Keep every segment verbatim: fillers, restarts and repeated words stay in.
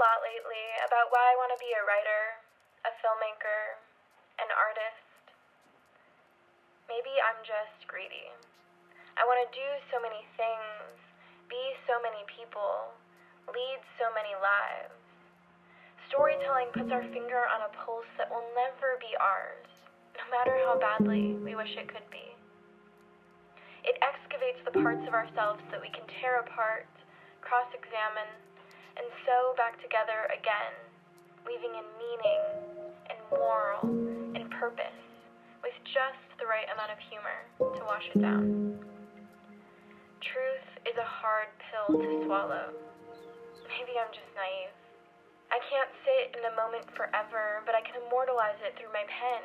lot lately about why I want to be a writer, a filmmaker, an artist. Maybe I'm just greedy. I want to do so many things, be so many people, lead so many lives. Storytelling puts our finger on a pulse that will never be ours, no matter how badly we wish it could be. It excavates the parts of ourselves that we can tear apart, cross-examine, and sew back together again, weaving in meaning and moral and purpose with just the right amount of humor to wash it down. Truth is a hard pill to swallow. Maybe I'm just naive. I can't sit in the moment forever, but I can immortalize it through my pen,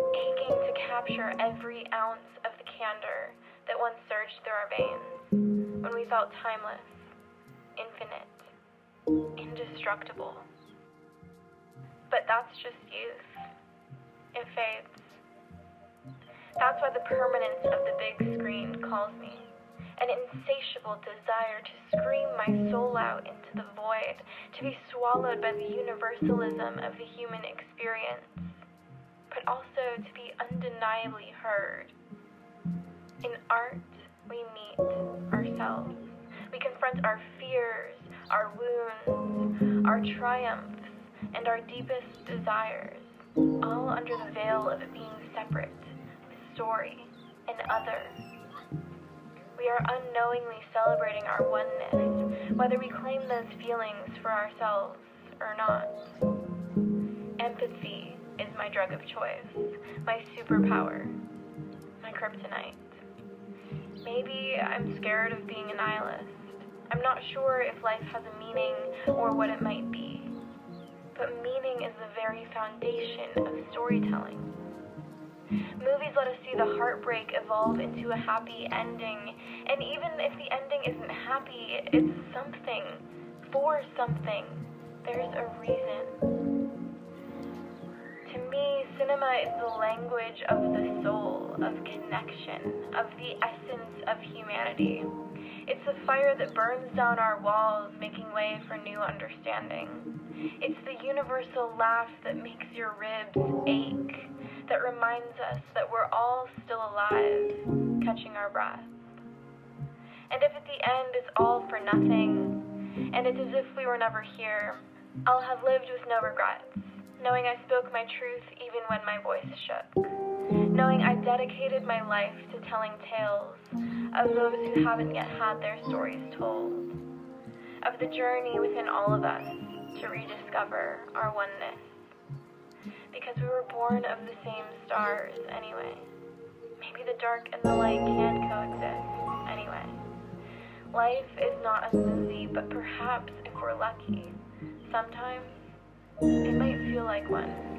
aching to capture every ounce of the candor that once surged through our veins when we felt timeless, infinite, indestructible. But that's just youth. It fades. That's why the permanence of the big screen calls me, an insatiable desire to scream my soul out into the void, to be swallowed by the universalism of the human experience, but also to be undeniably heard. In art, we meet ourselves. We confront our fears, our wounds, our triumphs, and our deepest desires, all under the veil of it being separate, the story, and other. We are unknowingly celebrating our oneness, whether we claim those feelings for ourselves or not. Empathy is my drug of choice, my superpower, my kryptonite. Maybe I'm scared of being a nihilist. I'm not sure if life has a meaning or what it might be. But meaning is the very foundation of storytelling. Movies let us see the heartbreak evolve into a happy ending, and even if the ending isn't happy, it's something, for something. There's a reason. To me, cinema is the language of the soul, of connection, of the essence of humanity. It's the fire that burns down our walls, making way for new understanding. It's the universal laugh that makes your ribs ache, that reminds us that we're all still alive, catching our breath. And if at the end it's all for nothing, and it's as if we were never here, I'll have lived with no regrets, knowing I spoke my truth even when my voice shook, knowing I dedicated my life to telling tales of those who haven't yet had their stories told, of the journey within all of us to rediscover our oneness. Because we were born of the same stars anyway. Maybe the dark and the light can coexist anyway. Life is not a movie, but perhaps if we're lucky, sometimes it might feel like one.